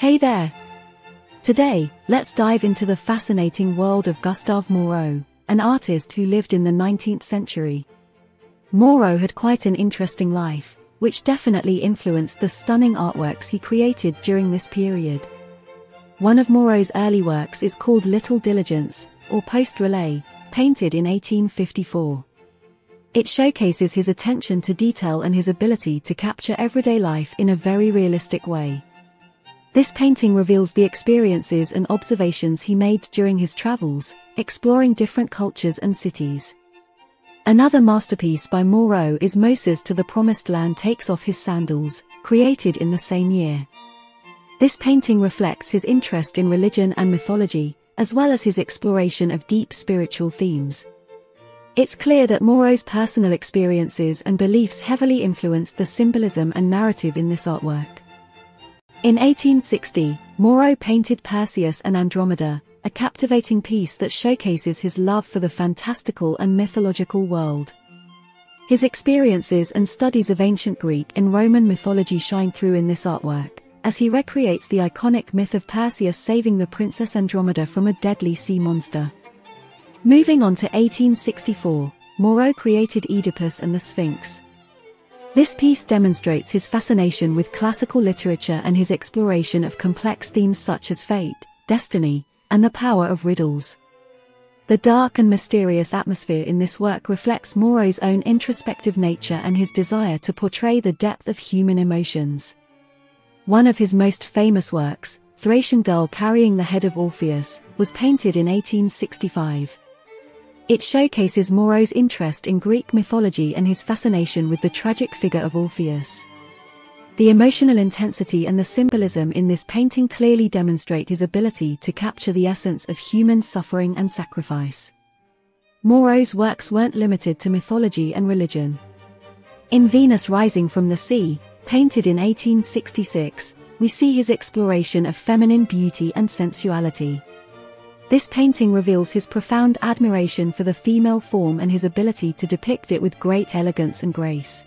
Hey there! Today, let's dive into the fascinating world of Gustave Moreau, an artist who lived in the 19th century. Moreau had quite an interesting life, which definitely influenced the stunning artworks he created during this period. One of Moreau's early works is called Little Diligence, or Post Relais, painted in 1854. It showcases his attention to detail and his ability to capture everyday life in a very realistic way. This painting reveals the experiences and observations he made during his travels, exploring different cultures and cities. Another masterpiece by Moreau is Moses to the Promised Land Takes Off His Sandals, created in the same year. This painting reflects his interest in religion and mythology, as well as his exploration of deep spiritual themes. It's clear that Moreau's personal experiences and beliefs heavily influenced the symbolism and narrative in this artwork. In 1860, Moreau painted Perseus and Andromeda, a captivating piece that showcases his love for the fantastical and mythological world. His experiences and studies of ancient Greek and Roman mythology shine through in this artwork, as he recreates the iconic myth of Perseus saving the princess Andromeda from a deadly sea monster. Moving on to 1864, Moreau created Oedipus and the Sphinx. This piece demonstrates his fascination with classical literature and his exploration of complex themes such as fate, destiny, and the power of riddles. The dark and mysterious atmosphere in this work reflects Moreau's own introspective nature and his desire to portray the depth of human emotions. One of his most famous works, Thracian Girl Carrying the Head of Orpheus, was painted in 1865. It showcases Moreau's interest in Greek mythology and his fascination with the tragic figure of Orpheus. The emotional intensity and the symbolism in this painting clearly demonstrate his ability to capture the essence of human suffering and sacrifice. Moreau's works weren't limited to mythology and religion. In Venus Rising from the Sea, painted in 1866, we see his exploration of feminine beauty and sensuality. This painting reveals his profound admiration for the female form and his ability to depict it with great elegance and grace.